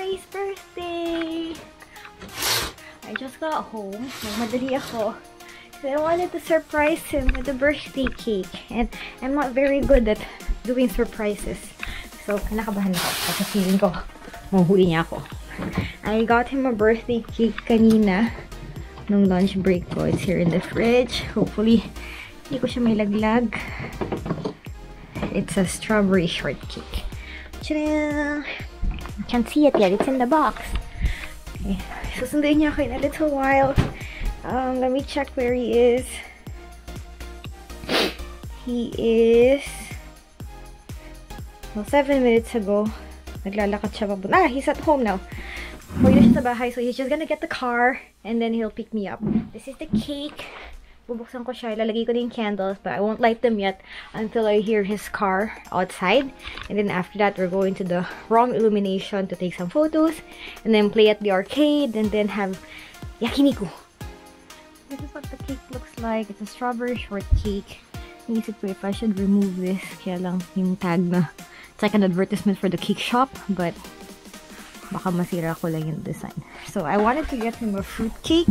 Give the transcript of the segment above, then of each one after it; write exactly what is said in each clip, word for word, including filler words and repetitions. Ray's birthday! I just got home. Nagmadali ako. I wanted to surprise him with a birthday cake. And I'm not very good at doing surprises. So, nakabahan ako. Kasi feeling ko, mahuhuli niya ako. I got him a birthday cake kanina. Nung lunch break ko. It's here in the fridge. Hopefully, hindi ko siya may laglag. It's a strawberry shortcake. Ta-da! You can't see it yet. It's in the box. Okay. Susunduin niya ako in a little while. Um, let me check where he is. He is... Well, seven minutes ago. Naglalakad siya papunta. Ah, he's at home now. Huwag na siya sa bahay. So he's just gonna get the car. And then he'll pick me up. This is the cake. Bubuksan ko siya. Ilalagay ko na yung candles. But I won't light them yet until I hear his car outside. And then after that, we're going to the Rohm Illumination to take some photos. And then play at the arcade. And then have yakiniku. This is what the cake looks like. It's a strawberry shortcake. Naisip ko if I should remove this. Kaya lang yung tag na. It's like an advertisement for the cake shop. But baka masira ko lang yung design. So I wanted to get him a fruit cake.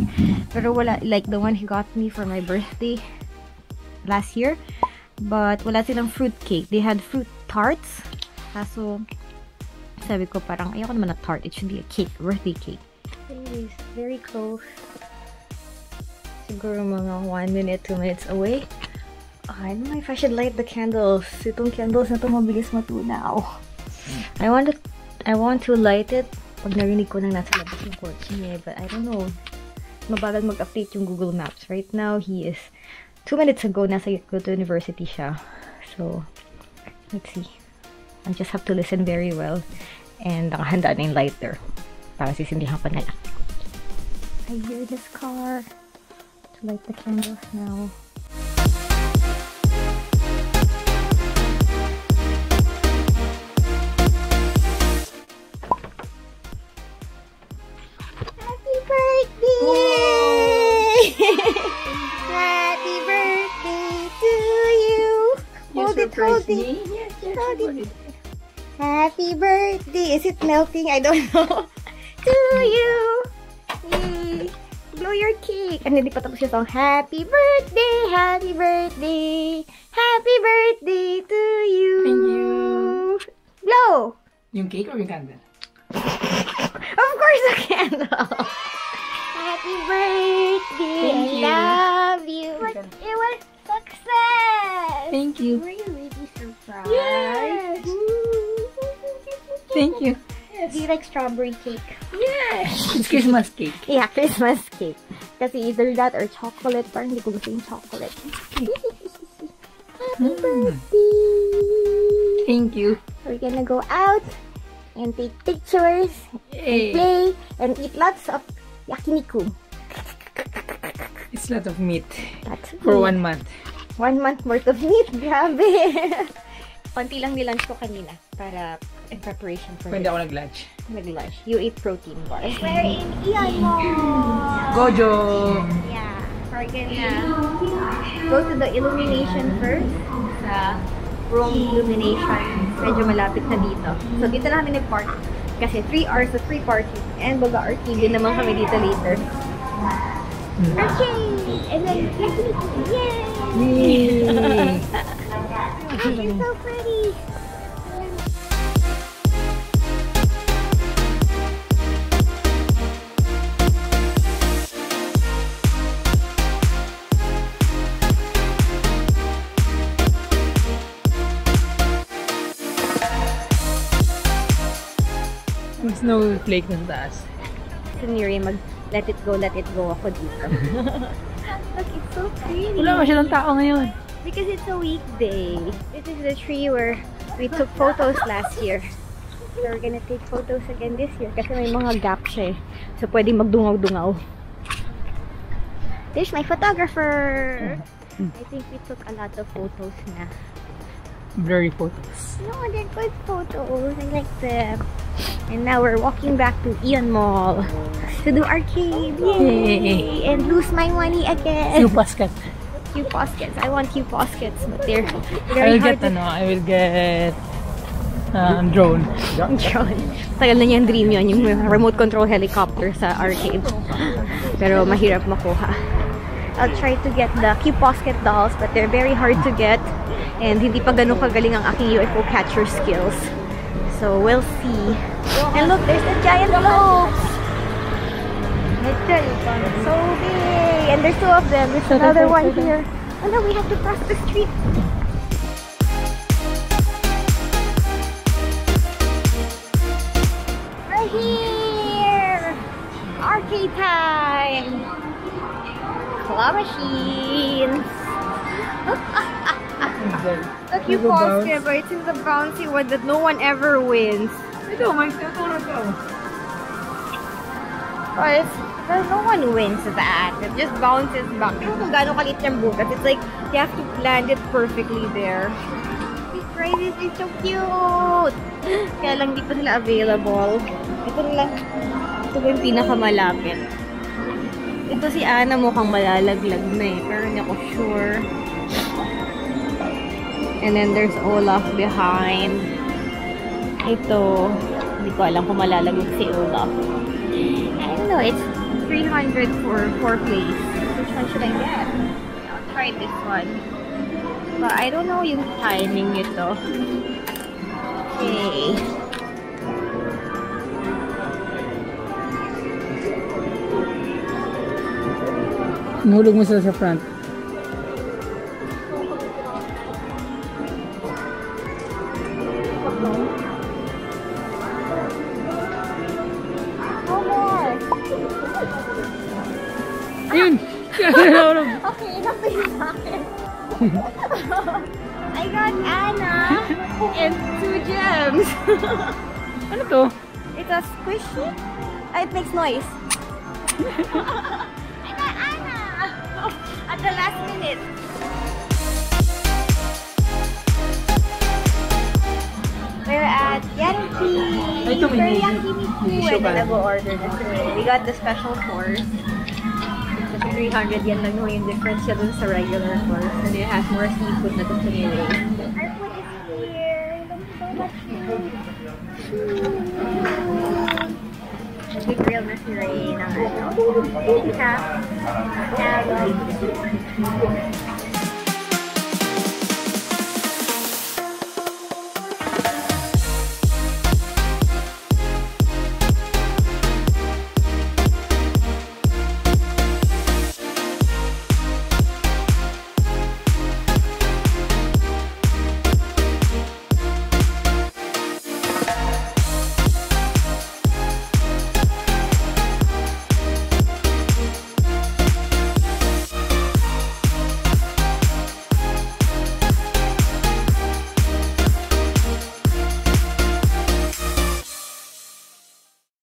Pero wala, like the one he got me for my birthday last year. But wala silang fruit cake. They had fruit tarts. Kaso sabi ko parang ayoko naman na tart. It should be a cake. Birthday cake. Anyways, very close. Siguro mga one minute, two minutes away. I don't know if I should light the candles. Itong candles na to mabilis matunaw. I want to, I want to light it pag narinig ko nang nasa labas ng kotse niya. But I don't know. Mabagal mag-update yung Google Maps. Right now, he is two minutes ago. Nasa Gojo University siya. So, let's see. I just have to listen very well. And nakahanda na yung lighter. Para sisindihan pa na lang. I hear this car. Light the candles now. Happy birthday! Happy birthday to you! Hold it, hold it. Yes, yes, hold it. Happy birthday! Is it melting? I don't know. To you! Yay! Blow your cake! And hindi pa tapos yung song. Happy birthday! Happy birthday! Happy birthday to you! Thank you! Blow! Yung cake or yung candle? Of course a candle! Happy birthday! Thank I you. Love you! But it was success! Thank you! Were you really surprised? Yes! Thank you! Do you like strawberry cake? Yes! It's Christmas cake. Yeah, Christmas cake. Kasi either that or chocolate. Parang hindi ko gusto yung chocolate. Happy birthday! Thank you. We're gonna go out and take pictures, and play, and eat lots of yakiniku. It's a lot of meat. That's for meat. one month. One month worth of meat. Grabe! Konti lang nilunch ko kanina para... in preparation for when this. When did I nag-lunch? You ate protein bars. We're in Eon Mall! Gojo! Yeah. We're gonna go to the illumination first. Sa Rohm Illumination. Medyo malapit na dito. So dito na kami nag-park. Kasi three hours of free parking. And baga arcade naman kami dito later. Arcade! And then, yay! Yay! Oh, you're so pretty! Snowflake na taas. So, Miri, mag let it go, let it go ako dito. Look, it's so pretty. Wala masyadong tao ngayon. Because it's a weekday. This is the tree where we took photos last year. So we're gonna take photos again this year. Kasi may mga gap siya eh. So pwede magdungaw-dungaw. There's my photographer! I think we took a lot of photos na. Blurry photos. No, they're good photos. I like them. And now we're walking back to Eon Mall to do arcade. Yay! Yay. And lose my money again. Q-Poskets. Q-Poskets. I want Q-Poskets, but they're very I will hard get, to... no, I will get um, drone. Drone. Tagal na niyang dream yun, yung remote control helicopter sa arcade. Pero mahirap makuha. I'll try to get the Cube Basket dolls, but they're very hard to get. And hindi pa ganun kagaling ang aking U F O catcher skills. So we'll see. And look, there's the giant globes! It's so big! And there's two of them. There's another one here. Oh no, we have to cross the street. We're here! Arcade time! Claw machines! Look, ah, ah, ah, ah. Look, you fall skip, but it's in the bouncy one that no one ever wins. I don't mind. Well, no one wins that. It just bounces back. It's like you have to land it perfectly there. These prizes are so cute! Kaya lang di pa sila available. Ito lang. Ito ba yung pinakamalapit? Ito si Anna mukhang malalaglag na eh. Pero hindi ako sure. And then there's Olaf behind. Ito. Hindi ko alam kung malalaglag si Olaf. I don't know, it's three hundred for four plays. Which one should I get? I'll try this one. But I don't know yung timing nito. Okay. Nahulog mo sila sa front. Okay, enough na yung akin. I got Anna and two gems. Ano to? It's a squishy. Oh, it makes noise. I got Anna at the last minute. We're at Yaruki. Teriyaki Miku. And then we'll order this. We got the special course. three hundred yen lang yung difference siya dun sa regular course. And it has more seafood na dun sa nila. Our food is here! Looks so much food! Nag-grill na si Ray ng ano. Thank you, Cap!